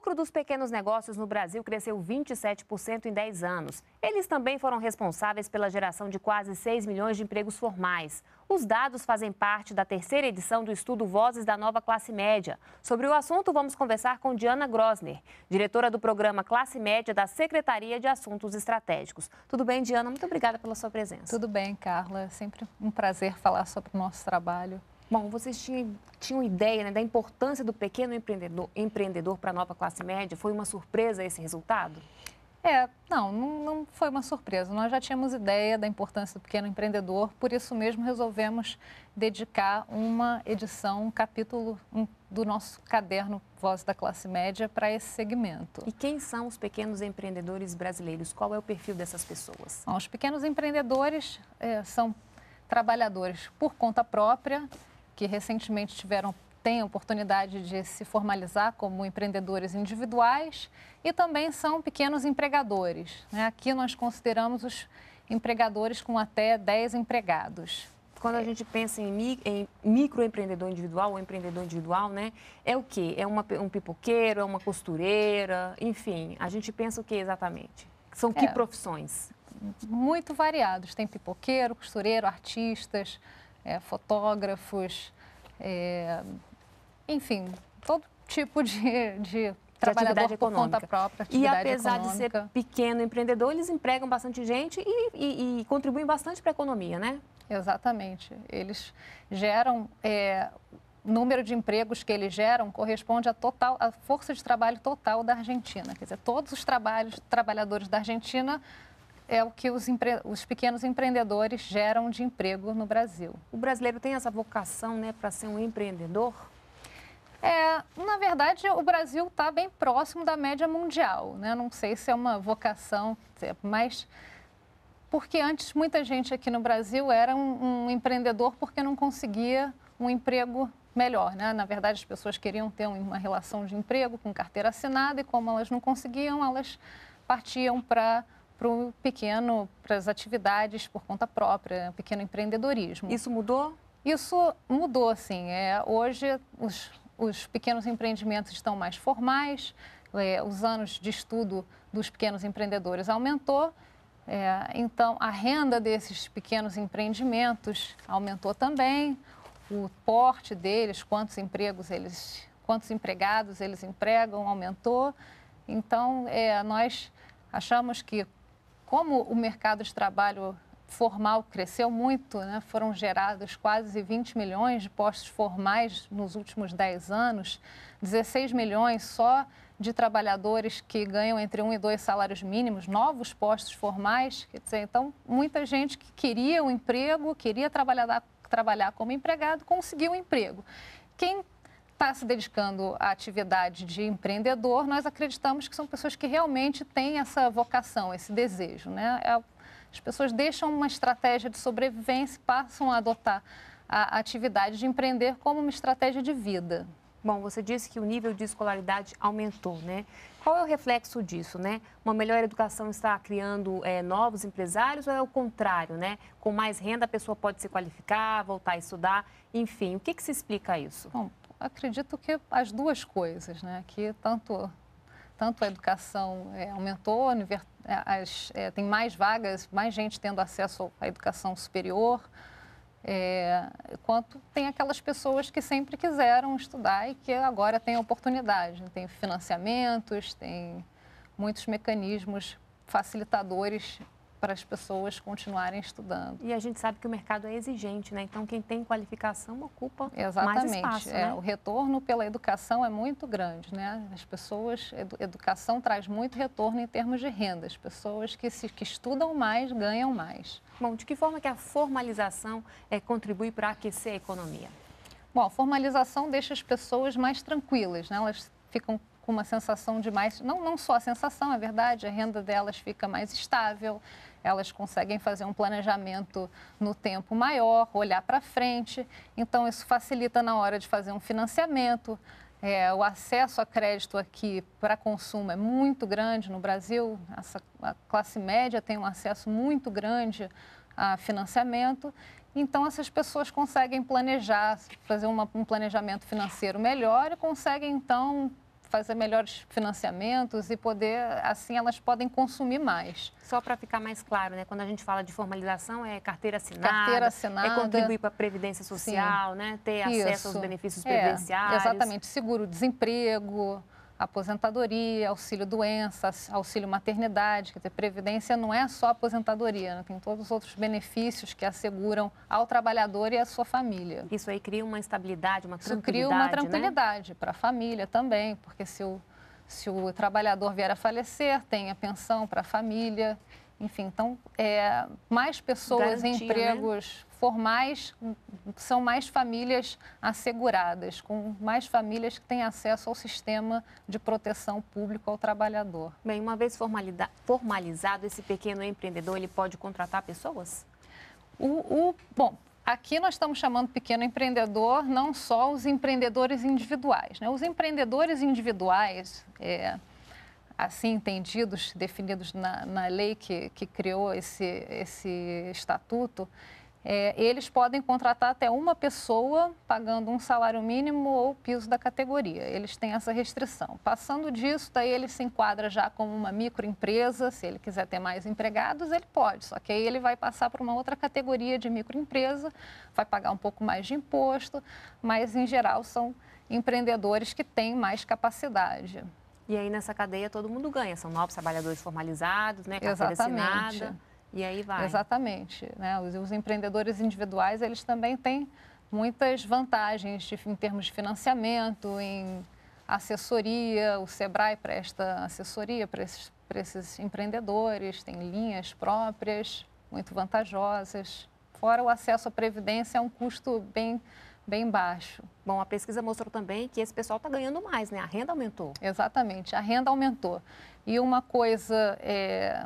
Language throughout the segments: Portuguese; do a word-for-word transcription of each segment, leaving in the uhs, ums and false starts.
lucro dos pequenos negócios no Brasil cresceu vinte e sete por cento em dez anos. Eles também foram responsáveis pela geração de quase seis milhões de empregos formais. Os dados fazem parte da terceira edição do estudo Vozes da Nova Classe Média. Sobre o assunto, vamos conversar com Diana Grosner, diretora do programa Classe Média da Secretaria de Assuntos Estratégicos. Tudo bem, Diana? Muito obrigada pela sua presença. Tudo bem, Carla. Sempre um prazer falar sobre o nosso trabalho. Bom, vocês tinham, tinham ideia, né, da importância do pequeno empreendedor, empreendedor para a nova classe média? Foi uma surpresa esse resultado? É, não, não, não foi uma surpresa. Nós já tínhamos ideia da importância do pequeno empreendedor, por isso mesmo resolvemos dedicar uma edição, um capítulo um, do nosso caderno Voz da Classe Média para esse segmento. E quem são os pequenos empreendedores brasileiros? Qual é o perfil dessas pessoas? Bom, os pequenos empreendedores é, são trabalhadores por conta própria, que recentemente tiveram, têm a oportunidade de se formalizar como empreendedores individuais e também são pequenos empregadores, né? Aqui nós consideramos os empregadores com até dez empregados. Quando a gente pensa em, em microempreendedor individual ou empreendedor individual, né, é o quê? É uma, um pipoqueiro, é uma costureira, enfim, a gente pensa o que exatamente? São que é, profissões? Muito variados, tem pipoqueiro, costureiro, artistas, É, fotógrafos, é, enfim, todo tipo de, de, de trabalhador por conta própria, atividade econômica. E apesar de ser pequeno empreendedor, eles empregam bastante gente e, e, e contribuem bastante para a economia, né? Exatamente. Eles geram... É, o número de empregos que eles geram corresponde à total, à força de trabalho total da Argentina. Quer dizer, todos os trabalhos, trabalhadores da Argentina... é o que os, empre... os pequenos empreendedores geram de emprego no Brasil. O brasileiro tem essa vocação, né, para ser um empreendedor? É, na verdade, o Brasil está bem próximo da média mundial, né? Não sei se é uma vocação, mas... Porque antes, muita gente aqui no Brasil era um, um empreendedor porque não conseguia um emprego melhor, né? Na verdade, as pessoas queriam ter uma relação de emprego com carteira assinada e como elas não conseguiam, elas partiam para... para o pequeno, para as atividades por conta própria, pequeno empreendedorismo. Isso mudou? Isso mudou, sim. É, hoje, os, os pequenos empreendimentos estão mais formais, é, os anos de estudo dos pequenos empreendedores aumentou, é, então a renda desses pequenos empreendimentos aumentou também, o porte deles, quantos empregos eles, quantos empregados eles empregam, aumentou. Então, é, nós achamos que como o mercado de trabalho formal cresceu muito, né, foram gerados quase vinte milhões de postos formais nos últimos dez anos, dezesseis milhões só de trabalhadores que ganham entre um e dois salários mínimos, novos postos formais. Quer dizer, então, muita gente que queria um emprego, queria trabalhar, trabalhar como empregado, conseguiu um emprego. Quem está se dedicando à atividade de empreendedor, nós acreditamos que são pessoas que realmente têm essa vocação, esse desejo, né? As pessoas deixam uma estratégia de sobrevivência e passam a adotar a atividade de empreender como uma estratégia de vida. Bom, você disse que o nível de escolaridade aumentou, né? Qual é o reflexo disso, né? Uma melhor educação está criando é, novos empresários ou é o contrário, né? Com mais renda a pessoa pode se qualificar, voltar a estudar, enfim, o que que se explica isso? Bom, acredito que as duas coisas, né? Que tanto, tanto a educação é, aumentou, as, é, tem mais vagas, mais gente tendo acesso à educação superior, é, quanto tem aquelas pessoas que sempre quiseram estudar e que agora têm oportunidade. Tem financiamentos, tem muitos mecanismos facilitadores para as pessoas continuarem estudando. E a gente sabe que o mercado é exigente, né? Então, quem tem qualificação ocupa Exatamente. mais espaço, é, né? O retorno pela educação é muito grande, né? As pessoas... Educação traz muito retorno em termos de renda. As pessoas que, se, que estudam mais, ganham mais. Bom, de que forma que a formalização é, contribui para aquecer a economia? Bom, a formalização deixa as pessoas mais tranquilas, né? Elas ficam com uma sensação de mais... Não, não só a sensação, é verdade, a renda delas fica mais estável, elas conseguem fazer um planejamento no tempo maior, olhar para frente. Então, isso facilita na hora de fazer um financiamento. É, o acesso a crédito aqui para consumo é muito grande no Brasil. Essa, a classe média tem um acesso muito grande a financiamento. Então, essas pessoas conseguem planejar, fazer uma, um planejamento financeiro melhor e conseguem, então, fazer melhores financiamentos e poder, assim, elas podem consumir mais. Só para ficar mais claro, né? Quando a gente fala de formalização, é carteira assinada, carteira assinada é contribuir para a Previdência Social, né? Ter isso. acesso aos benefícios previdenciários. É, exatamente, seguro-desemprego, aposentadoria, auxílio-doença, auxílio-maternidade, quer dizer, previdência não é só aposentadoria, né? Tem todos os outros benefícios que asseguram ao trabalhador e à sua família. Isso aí cria uma estabilidade, uma tranquilidade, Isso cria uma tranquilidade, né? Para a família também, porque se o, se o trabalhador vier a falecer, tem a pensão para a família, enfim, então, é, mais pessoas Garantia, em empregos... Né? formais, são mais famílias asseguradas, com mais famílias que têm acesso ao sistema de proteção público ao trabalhador. Bem, uma vez formalizado, esse pequeno empreendedor, ele pode contratar pessoas? O, o, bom, aqui nós estamos chamando pequeno empreendedor não só os empreendedores individuais, né? Os empreendedores individuais, é, assim entendidos, definidos na, na lei que, que criou esse, esse estatuto, É, eles podem contratar até uma pessoa pagando um salário mínimo ou piso da categoria. Eles têm essa restrição. Passando disso, daí ele se enquadra já como uma microempresa. Se ele quiser ter mais empregados, ele pode. Só que aí ele vai passar para uma outra categoria de microempresa, vai pagar um pouco mais de imposto, mas, em geral, são empreendedores que têm mais capacidade. E aí, nessa cadeia, todo mundo ganha. São novos trabalhadores formalizados, né? Carteira Exatamente. Assinada. E aí vai. Exatamente, né? Os, os empreendedores individuais, eles também têm muitas vantagens de, em termos de financiamento, em assessoria. O Sebrae presta assessoria para esses, para esses empreendedores, tem linhas próprias, muito vantajosas. Fora o acesso à previdência, é um custo bem, bem baixo. Bom, a pesquisa mostrou também que esse pessoal está ganhando mais, né? A renda aumentou. Exatamente, a renda aumentou. E uma coisa... É...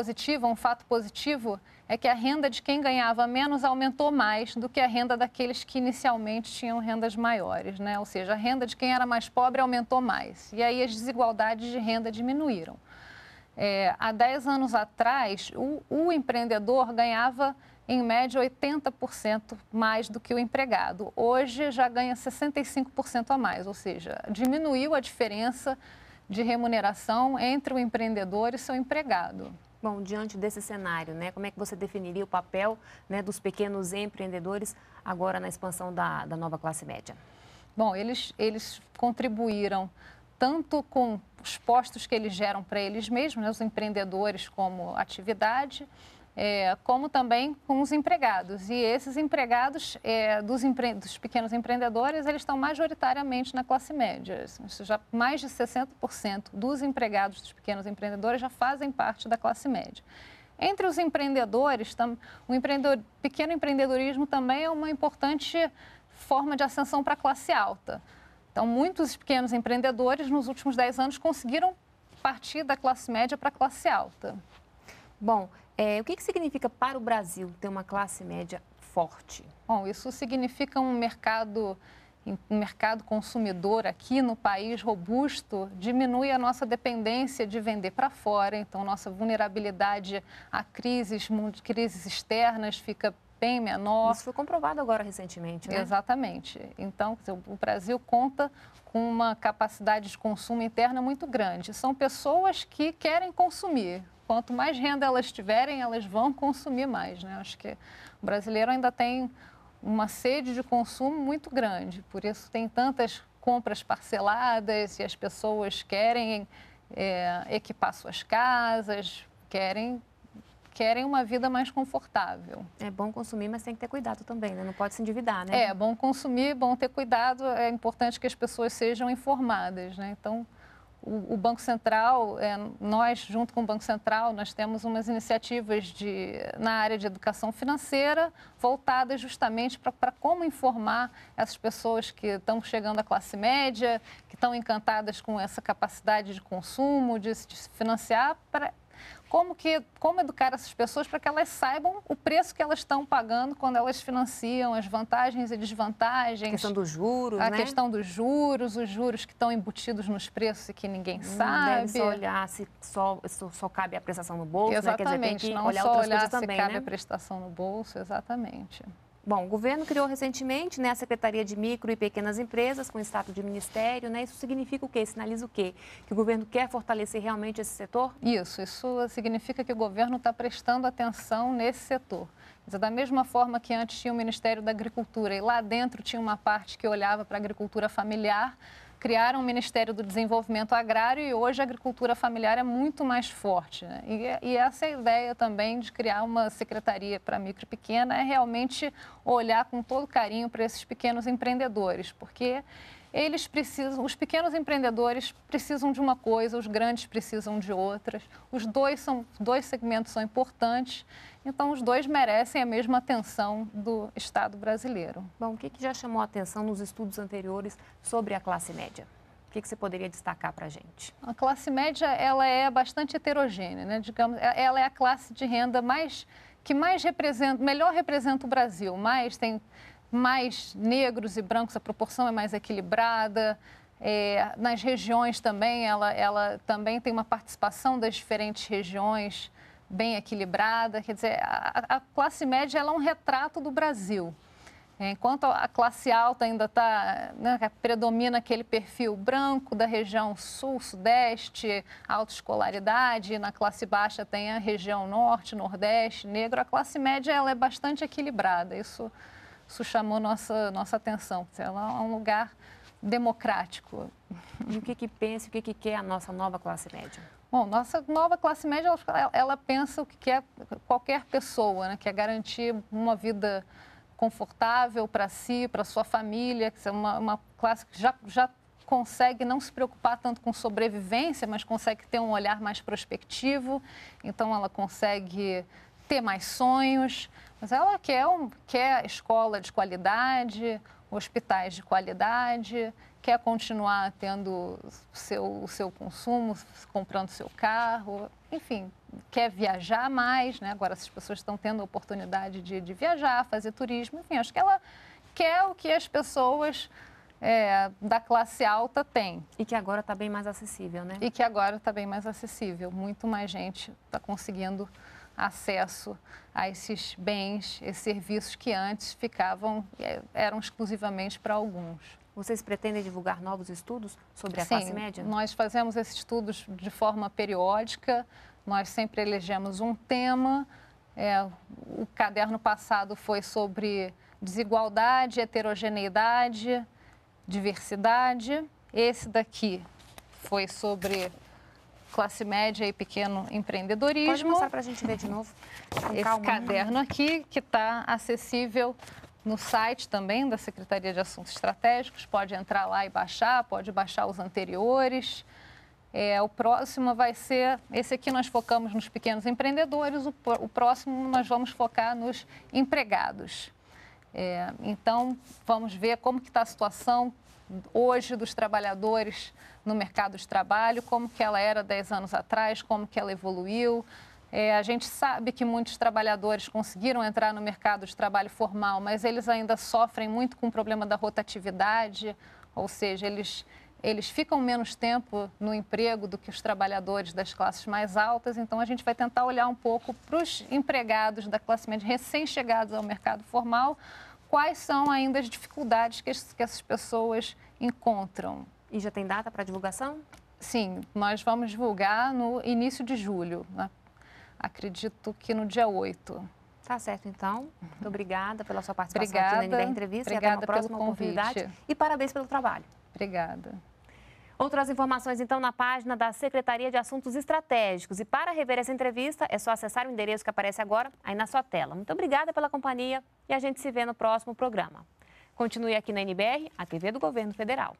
Positivo, um fato positivo é que a renda de quem ganhava menos aumentou mais do que a renda daqueles que inicialmente tinham rendas maiores, né? Ou seja, a renda de quem era mais pobre aumentou mais. E aí as desigualdades de renda diminuíram. É, há dez anos atrás, o, o empreendedor ganhava, em média, oitenta por cento mais do que o empregado. Hoje já ganha sessenta e cinco por cento a mais, ou seja, diminuiu a diferença de remuneração entre o empreendedor e seu empregado. Bom, diante desse cenário, né, como é que você definiria o papel, né, dos pequenos empreendedores agora na expansão da, da nova classe média? Bom, eles, eles contribuíram tanto com os postos que eles geram para eles mesmos, né, os empreendedores como atividade, é, como também com os empregados. E esses empregados é, dos, empre... dos pequenos empreendedores, eles estão majoritariamente na classe média. Isso já, mais de sessenta por cento dos empregados dos pequenos empreendedores já fazem parte da classe média. Entre os empreendedores, tam... o empreendedor... pequeno empreendedorismo também é uma importante forma de ascensão para a classe alta. Então, muitos pequenos empreendedores, nos últimos dez anos, conseguiram partir da classe média para a classe alta. Bom, é, o que, que significa para o Brasil ter uma classe média forte? Bom, isso significa um mercado, um mercado consumidor aqui no país robusto, diminui a nossa dependência de vender para fora, então nossa vulnerabilidade a crises, crises externas fica bem menor. Isso foi comprovado agora recentemente, né? Exatamente. Então, o Brasil conta com uma capacidade de consumo interna muito grande. São pessoas que querem consumir. Quanto mais renda elas tiverem, elas vão consumir mais, né? Acho que o brasileiro ainda tem uma sede de consumo muito grande, por isso tem tantas compras parceladas e as pessoas querem é, equipar suas casas, querem, querem uma vida mais confortável. É bom consumir, mas tem que ter cuidado também, né? Não pode se endividar, né? É, bom consumir, bom ter cuidado, é importante que as pessoas sejam informadas, né? Então... O Banco Central, nós, junto com o Banco Central, nós temos umas iniciativas de, na área de educação financeira voltadas justamente para como informar essas pessoas que estão chegando à classe média, que estão encantadas com essa capacidade de consumo, de se financiar, para... Como, que, como educar essas pessoas para que elas saibam o preço que elas estão pagando quando elas financiam, as vantagens e desvantagens. A questão dos juros, a né? A questão dos juros, os juros que estão embutidos nos preços e que ninguém hum, sabe. Deve só olhar se só, só cabe a prestação no bolso, exatamente, né? Quer dizer, tem que não olhar só olhar se também, cabe, né? A prestação no bolso, exatamente. Bom, o governo criou recentemente, né, a Secretaria de Micro e Pequenas Empresas com status de ministério, né? Isso significa o quê? Sinaliza o quê? Que o governo quer fortalecer realmente esse setor? Isso, isso significa que o governo está prestando atenção nesse setor. Da mesma forma que antes tinha o Ministério da Agricultura e lá dentro tinha uma parte que olhava para a agricultura familiar, criaram o Ministério do Desenvolvimento Agrário e hoje a agricultura familiar é muito mais forte, né? E, e essa ideia também de criar uma secretaria para micro e pequena é realmente olhar com todo carinho para esses pequenos empreendedores, porque eles precisam, os pequenos empreendedores precisam de uma coisa, os grandes precisam de outras, os dois, são, dois segmentos são importantes, então os dois merecem a mesma atenção do Estado brasileiro. Bom, o que, que já chamou a atenção nos estudos anteriores sobre a classe média? O que, que você poderia destacar para a gente? A classe média, ela é bastante heterogênea, né? Digamos, ela é a classe de renda mais, que mais representa, melhor representa o Brasil, mais tem... mais negros e brancos, a proporção é mais equilibrada. É, nas regiões também, ela, ela também tem uma participação das diferentes regiões bem equilibrada. Quer dizer, a, a classe média ela é um retrato do Brasil. É, enquanto a, a classe alta ainda tá, né, predomina aquele perfil branco da região sul, sudeste, autoescolaridade, na classe baixa tem a região norte, nordeste, negro. A classe média ela é bastante equilibrada, isso... Isso chamou nossa, nossa atenção. Ela é um lugar democrático. E o que, que pensa, o que, que quer a nossa nova classe média? Bom, nossa nova classe média, ela, ela pensa o que quer qualquer pessoa, né? Que é garantir uma vida confortável para si, para sua família, que é uma, uma classe que já, já consegue não se preocupar tanto com sobrevivência, mas consegue ter um olhar mais prospectivo. Então, ela consegue ter mais sonhos, mas ela quer, um, quer escola de qualidade, hospitais de qualidade, quer continuar tendo seu, o seu consumo, comprando seu carro, enfim, quer viajar mais, né? Agora essas pessoas estão tendo a oportunidade de, de viajar, fazer turismo, enfim, acho que ela quer o que as pessoas... É, da classe alta tem. E que agora está bem mais acessível, né? E que agora está bem mais acessível. Muito mais gente está conseguindo acesso a esses bens, esses serviços que antes ficavam, eram exclusivamente para alguns. Vocês pretendem divulgar novos estudos sobre a Sim, classe média? Nós fazemos esses estudos de forma periódica, nós sempre elegemos um tema. É, o caderno passado foi sobre desigualdade, heterogeneidade, diversidade. Esse daqui foi sobre classe média e pequeno empreendedorismo. Pode mostrar para a gente ver de novo. Com Esse calma. caderno aqui, que está acessível no site também da Secretaria de Assuntos Estratégicos. Pode entrar lá e baixar, pode baixar os anteriores. É, o próximo vai ser... Esse aqui nós focamos nos pequenos empreendedores, o, o próximo nós vamos focar nos empregados. É, então, vamos ver como que está a situação hoje dos trabalhadores no mercado de trabalho, como que ela era dez anos atrás, como que ela evoluiu. É, a gente sabe que muitos trabalhadores conseguiram entrar no mercado de trabalho formal, mas eles ainda sofrem muito com o problema da rotatividade, ou seja, eles, eles ficam menos tempo no emprego do que os trabalhadores das classes mais altas. Então, a gente vai tentar olhar um pouco para os empregados da classe média recém-chegados ao mercado formal, quais são ainda as dificuldades que, que essas pessoas encontram. E já tem data para divulgação? Sim, nós vamos divulgar no início de julho, né? Acredito que no dia oito. Tá certo, então. Muito obrigada pela sua participação obrigada, aqui na N B R Entrevista. Obrigada e até uma próxima pelo oportunidade. E parabéns pelo trabalho. Obrigada. Outras informações, então, na página da Secretaria de Assuntos Estratégicos. E para rever essa entrevista, é só acessar o endereço que aparece agora aí na sua tela. Muito obrigada pela companhia e a gente se vê no próximo programa. Continue aqui na N B R, a T V do Governo Federal.